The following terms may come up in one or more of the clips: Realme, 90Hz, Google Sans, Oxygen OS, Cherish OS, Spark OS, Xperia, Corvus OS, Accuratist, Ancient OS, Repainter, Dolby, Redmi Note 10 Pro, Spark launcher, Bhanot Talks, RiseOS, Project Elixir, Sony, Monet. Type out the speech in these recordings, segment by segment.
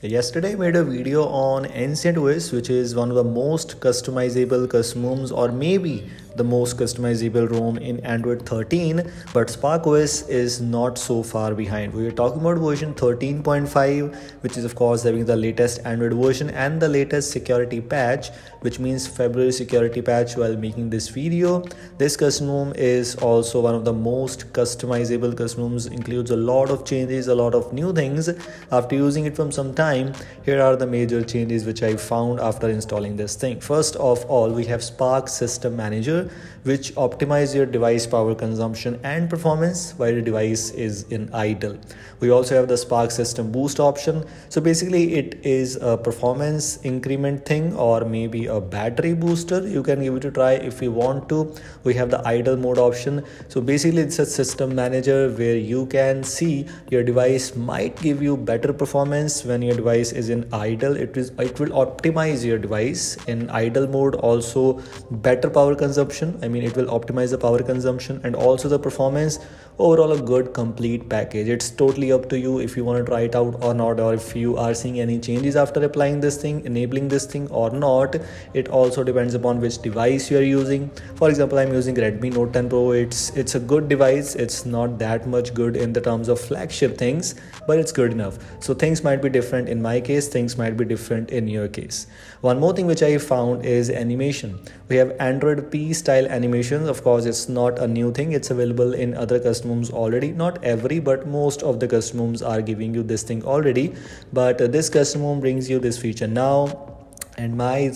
Yesterday I made a video on Ancient OS, which is one of the most customizable customers or maybe the most customizable ROM in Android 13, but Spark OS is not so far behind. We are talking about version 13.5, which is of course having the latest Android version and the latest security patch, which means February security patch while making this video. This custom ROM is also one of the most customizable customers, includes a lot of changes, a lot of new things. After using it from some time, here are the major changes which I found after installing this thing. First of all, we have Spark System Manager, which optimizes your device power consumption and performance while your device is in idle. We also have the Spark System Boost option. So basically it is a performance increment thing or maybe a battery booster. You can give it a try if you want to. We have the idle mode option. So basically it's a system manager where you can see your device might give you better performance when your device is in idle. It will optimize your device in idle mode, also better power consumption. I mean, it will optimize the power consumption and also the performance. Overall, a good complete package. It's totally up to you if you want to try it out or not, or if you are seeing any changes after applying this thing, enabling this thing or not. It also depends upon which device you are using. For example, I'm using Redmi Note 10 Pro. It's a good device. It's not that much good in the terms of flagship things, but it's good enough. So things might be different in my case, things might be different in your case. One more thing which I found is animation. We have Android P style animations. Of course, it's not a new thing. It's available in other customers already. Not every, but most of the customers are giving you this thing already. But this custom brings you this feature now. And my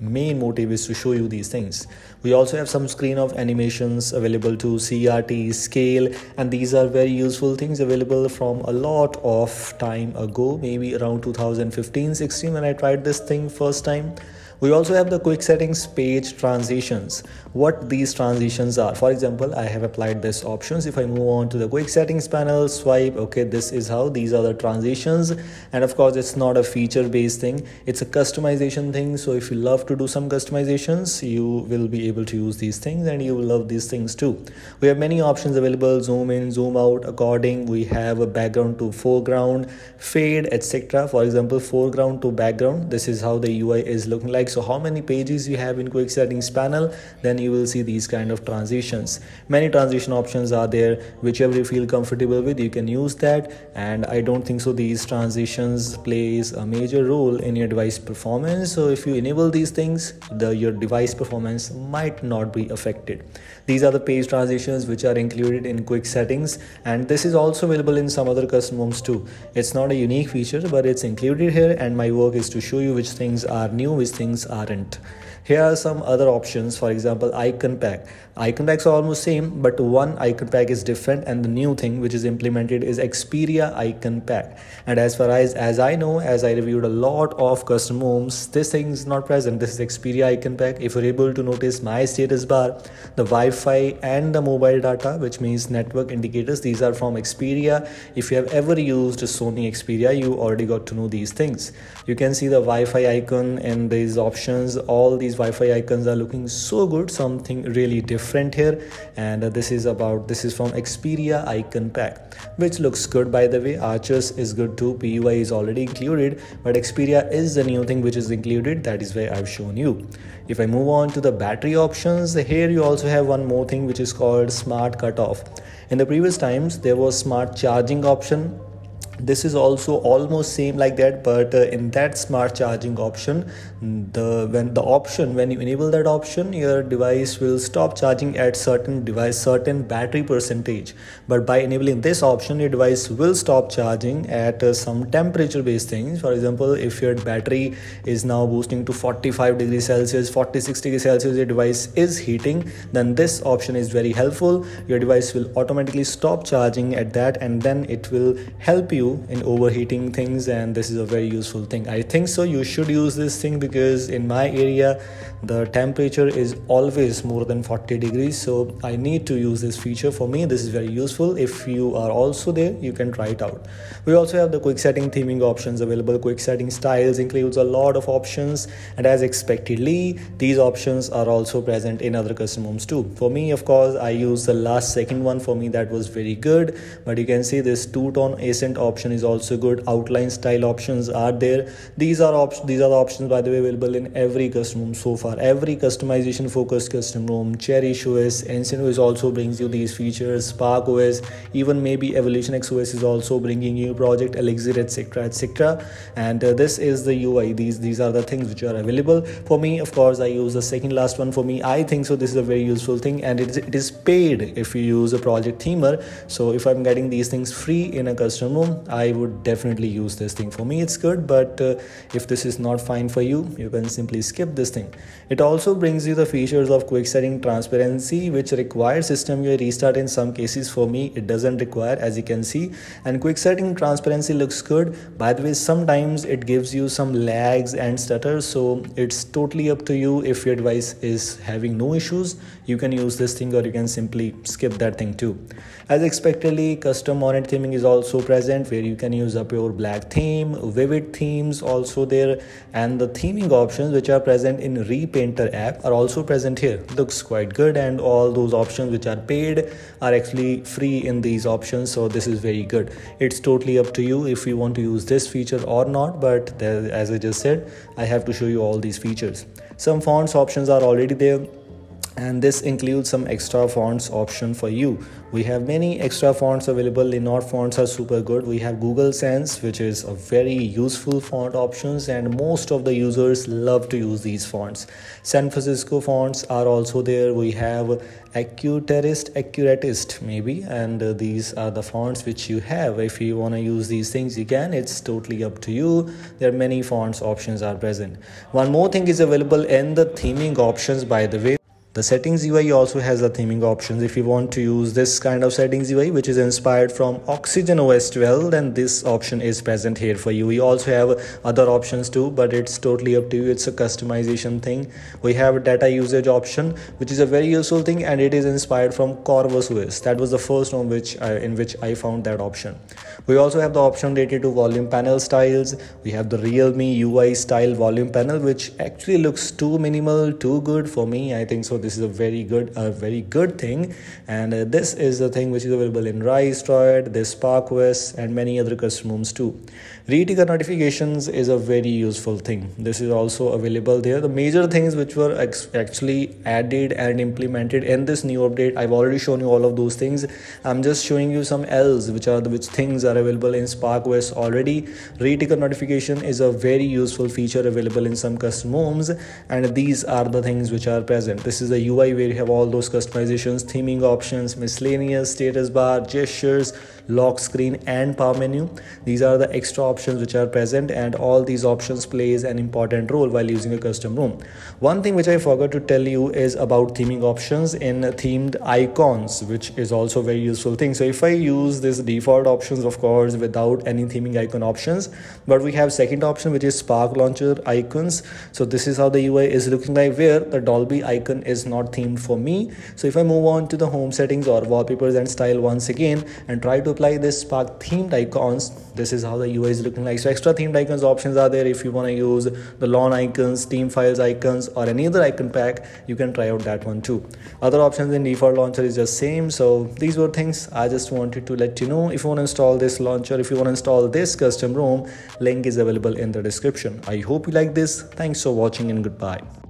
main motive is to show you these things. We also have some screen of animations available to CRT, scale, and these are very useful things available from a lot of time ago, maybe around 2015-16 when I tried this thing first time. We also have the quick settings page transitions. What these transitions are. For example, I have applied this options. If I move on to the quick settings panel, swipe, okay, this is how these are the transitions. And of course, it's not a feature based thing. It's a customization thing. So if you love to do some customizations, you will be able to use these things and you will love these things too. We have many options available, zoom in, zoom out, according. We have a background to foreground, fade, etc. For example, foreground to background. This is how the UI is looking like. So how many pages you have in quick settings panel, then you will see these kind of transitions. Many transition options are there, whichever you feel comfortable with, you can use that. And I don't think so these transitions plays a major role in your device performance. So if you enable these things, your device performance might not be affected. These are the page transitions which are included in quick settings. And this is also available in some other custom ROMs too. It's not a unique feature, but it's included here. And my work is to show you which things are new, which things aren't. Here are some other options. For example, icon pack. Icon packs are almost same, but one icon pack is different, and the new thing which is implemented is Xperia icon pack. And as far as I know, as I reviewed a lot of custom ROMs, this thing is not present. This is Xperia icon pack. If you're able to notice my status bar, the Wi-Fi and the mobile data, which means network indicators, these are from Xperia. If you have ever used Sony Xperia, you already got to know these things. You can see the Wi-Fi icon and these options. All these Wi-Fi icons are looking so good, something really different here. And this is from Xperia icon pack, which looks good, by the way. Archers is good too, PUI is already included, but Xperia is the new thing which is included. That is why I've shown you. If I move on to the battery options, here you also have one more thing which is called smart cutoff. In the previous times there was smart charging option. This is also almost same like that, but in that smart charging option, when you enable that option, your device will stop charging at certain battery percentage. But by enabling this option, your device will stop charging at some temperature based things. For example, if your battery is now boosting to 45 degrees Celsius, 46 degrees Celsius, your device is heating, then this option is very helpful. Your device will automatically stop charging at that, and then it will help you in overheating things. And this is a very useful thing. I think so you should use this thing, because in my area the temperature is always more than 40 degrees, so I need to use this feature. For me this is very useful. If you are also there, you can try it out. We also have the quick setting theming options available. Quick setting styles includes a lot of options, and as expectedly these options are also present in other custom ROMs too. For me, of course, I use the last second one. For me that was very good, but you can see this two-tone ascent option option is also good. Outline style options are there. These are the options, by the way, available in every custom ROM so far. Every customization focused custom ROM, Cherish OS, Ancient OS also brings you these features. Spark OS, even maybe Evolution X OS is also bringing you, Project Elixir, etc., etc. And this is the UI. These are the things which are available for me. Of course, I use the second last one for me. I think so. This is a very useful thing, and it is paid if you use a project themer. So if I'm getting these things free in a custom ROM, I would definitely use this thing. For me, it's good, but if this is not fine for you, you can simply skip this thing. It also brings you the features of quick setting transparency, which requires system UI restart in some cases. For me, it doesn't require, as you can see. And quick setting transparency looks good. By the way, sometimes it gives you some lags and stutter, so it's totally up to you. If your device is having no issues, you can use this thing, or you can simply skip that thing too. As expectedly, custom monet theming is also present, where you can use a pure black theme, vivid themes also there, and the theming options which are present in Repainter app are also present here. Looks quite good, and all those options which are paid are actually free in these options, so this is very good. It's totally up to you if you want to use this feature or not, but as I just said, I have to show you all these features. Some fonts options are already there, and this includes some extra fonts option for you. We have many extra fonts available. Linode fonts are super good. We have Google Sans, which is a very useful font options, and most of the users love to use these fonts. San Francisco fonts are also there. We have accuratist maybe, and these are the fonts which you have. If you want to use these things, you can. It's totally up to you. There are many fonts options are present. One more thing is available in the theming options, by the way. The settings UI also has the theming options. If you want to use this kind of settings UI, which is inspired from Oxygen OS 12, then this option is present here for you. We also have other options too, but it's totally up to you. It's a customization thing. We have data usage option, which is a very useful thing, and it is inspired from Corvus OS. That was the first one in which I found that option. We also have the option related to volume panel styles. We have the Realme UI style volume panel, which actually looks too minimal, too good for me. I think so. This is a very good thing, and this is the thing which is available in RiseOS, this Spark OS, and many other custom ROMs too. Reticker notifications is a very useful thing. This is also available there. The major things which were actually added and implemented in this new update, I've already shown you all of those things. I'm just showing you some else which things are available in Spark OS already. Reticker notification is a very useful feature available in some custom ROMs, and these are the things which are present. This is the UI where you have all those customizations, theming options, miscellaneous, status bar, gestures, lock screen, and power menu. These are the extra options which are present, and all these options plays an important role while using a custom ROM. One thing which I forgot to tell you is about theming options in themed icons, which is also a very useful thing. So if I use this default options, of course, without any theming icon options, but we have second option, which is Spark launcher icons. So this is how the UI is looking like, where the Dolby icon is not themed for me. So if I move on to the home settings or wallpapers and style once again and try to apply this Spark themed icons, this is how the UI is looking like. So extra themed icons options are there. If you want to use the lawn icons, theme files icons, or any other icon pack, you can try out that one too. Other options in default launcher is just same. So these were things I just wanted to let you know. If you want to install this launcher, if you want to install this custom ROM, link is available in the description. I hope you like this. Thanks for watching, and goodbye.